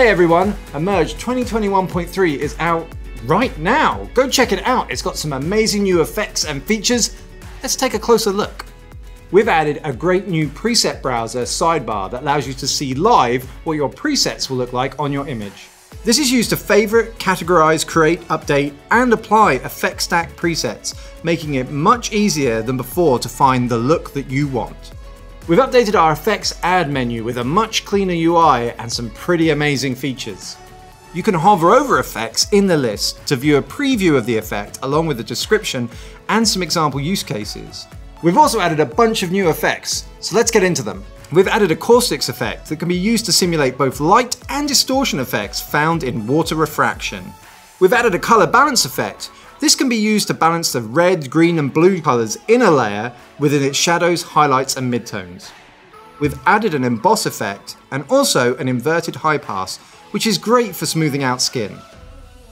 Hey everyone, Imerge 2021.3 is out right now. Go check it out. It's got some amazing new effects and features. Let's take a closer look. We've added a great new preset browser sidebar that allows you to see live what your presets will look like on your image. This is used to favorite, categorize, create, update, and apply effect stack presets, making it much easier than before to find the look that you want. We've updated our effects add menu with a much cleaner UI and some pretty amazing features. You can hover over effects in the list to view a preview of the effect along with a description and some example use cases. We've also added a bunch of new effects, so let's get into them. We've added a caustics effect that can be used to simulate both light and distortion effects found in water refraction. We've added a color balance effect. This can be used to balance the red, green, and blue colors in a layer within its shadows, highlights, and midtones. We've added an emboss effect and also an inverted high pass, which is great for smoothing out skin.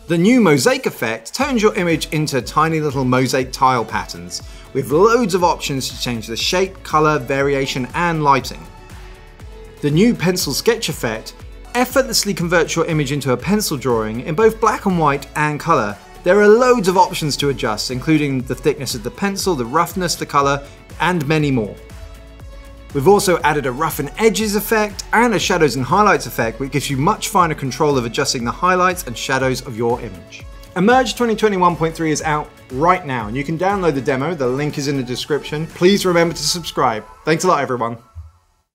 The new mosaic effect turns your image into tiny little mosaic tile patterns with loads of options to change the shape, color, variation, and lighting. The new pencil sketch effect effortlessly converts your image into a pencil drawing in both black and white and color. There are loads of options to adjust, including the thickness of the pencil, the roughness, the color, and many more. We've also added a roughen edges effect and a shadows and highlights effect, which gives you much finer control of adjusting the highlights and shadows of your image. Imerge 2021.3 is out right now, and you can download the demo. The link is in the description. Please remember to subscribe. Thanks a lot, everyone.